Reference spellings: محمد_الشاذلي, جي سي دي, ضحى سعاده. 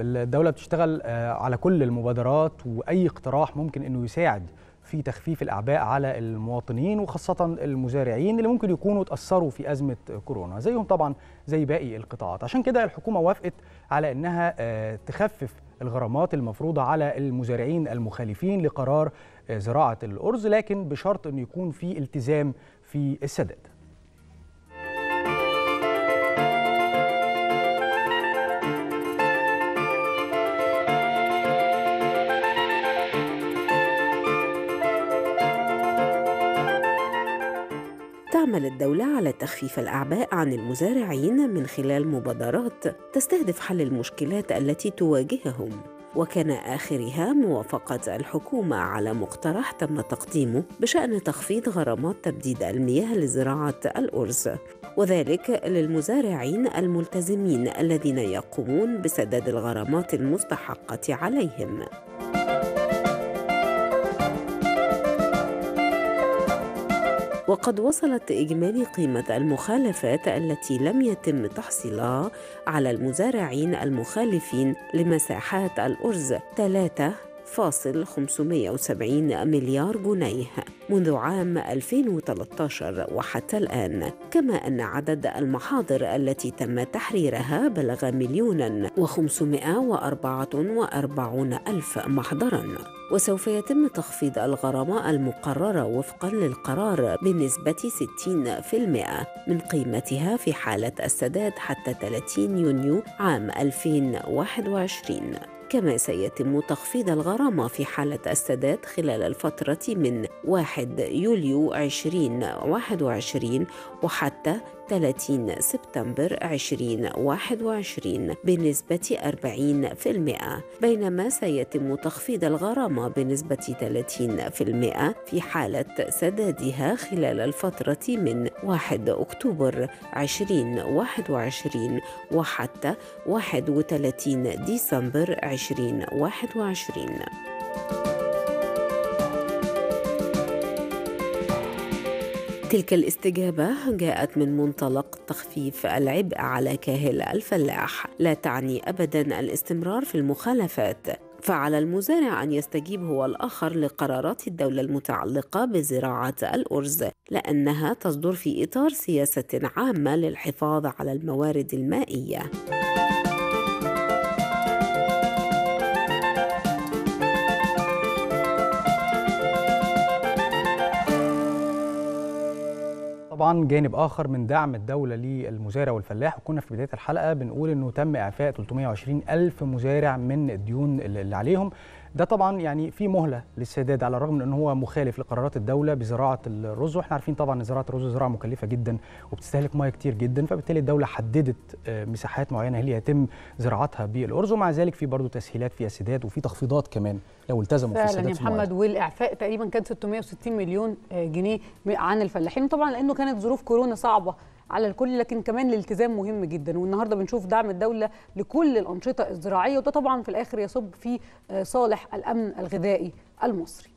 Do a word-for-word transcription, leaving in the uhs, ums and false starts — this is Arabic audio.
الدولة بتشتغل على كل المبادرات وأي اقتراح ممكن أنه يساعد في تخفيف الأعباء على المواطنين وخاصة المزارعين اللي ممكن يكونوا تأثروا في أزمة كورونا زيهم طبعا زي باقي القطاعات. عشان كده الحكومة وافقت على أنها تخفف الغرامات المفروضة على المزارعين المخالفين لقرار زراعة الأرز، لكن بشرط أن يكون في التزام في السداد. تعمل الدولة على تخفيف الأعباء عن المزارعين من خلال مبادرات تستهدف حل المشكلات التي تواجههم، وكان آخرها موافقة الحكومة على مقترح تم تقديمه بشأن تخفيض غرامات تبديد المياه لزراعة الأرز، وذلك للمزارعين الملتزمين الذين يقومون بسداد الغرامات المستحقة عليهم. وقد وصلت إجمالي قيمة المخالفات التي لم يتم تحصيلها على المزارعين المخالفين لمساحات الأرز ثلاثة فاصل خمسمائة وسبعين مليار جنيه منذ عام ألفين وثلاثة عشر وحتى الآن، كما أن عدد المحاضر التي تم تحريرها بلغ مليوناً وخمسمائة وأربعة وأربعون ألف محضراً. وسوف يتم تخفيض الغرامة المقررة وفقاً للقرار بنسبة ستين بالمائة من قيمتها في حالة السداد حتى ثلاثين يونيو عام ألفين وواحد وعشرين. كما سيتم تخفيض الغرامة في حالة السداد خلال الفترة من واحد يوليو ألفين وواحد وعشرين وحتى ثلاثين سبتمبر ألفين وواحد وعشرين بنسبة أربعين بالمائة، بينما سيتم تخفيض الغرامة بنسبة ثلاثين بالمائة في حالة سدادها خلال الفترة من واحد أكتوبر ألفين وواحد وعشرين وحتى واحد وثلاثين ديسمبر ألفين وواحد وعشرين. تلك الاستجابة جاءت من منطلق تخفيف العبء على كاهل الفلاح، لا تعني أبداً الاستمرار في المخالفات، فعلى المزارع أن يستجيب هو الآخر لقرارات الدولة المتعلقة بزراعة الأرز، لأنها تصدر في إطار سياسة عامة للحفاظ على الموارد المائية. طبعا جانب اخر من دعم الدوله للمزارع والفلاح، وكنا في بدايه الحلقه بنقول انه تم اعفاء ثلاثمائة وعشرين ألف مزارع من الديون اللي عليهم. ده طبعا يعني في مهله للسداد على الرغم من ان هو مخالف لقرارات الدوله بزراعه الرز، واحنا عارفين طبعا ان زراعه الرز زراعه مكلفه جدا وبتستهلك ميه كتير جدا، فبالتالي الدوله حددت مساحات معينه اللي يتم زراعتها بالارز، ومع ذلك في برضه تسهيلات في السداد وفي تخفيضات كمان لو التزموا في السداد. فعلا يا محمد، والاعفاء تقريبا كان ستمائة وستين مليون جنيه عن الفلاحين، طبعا لانه كانت ظروف كورونا صعبه على الكل، لكن كمان الالتزام مهم جدا. والنهارده بنشوف دعم الدوله لكل الانشطه الزراعيه، وده طبعا في الاخر يصب في صالح الامن الغذائي المصري.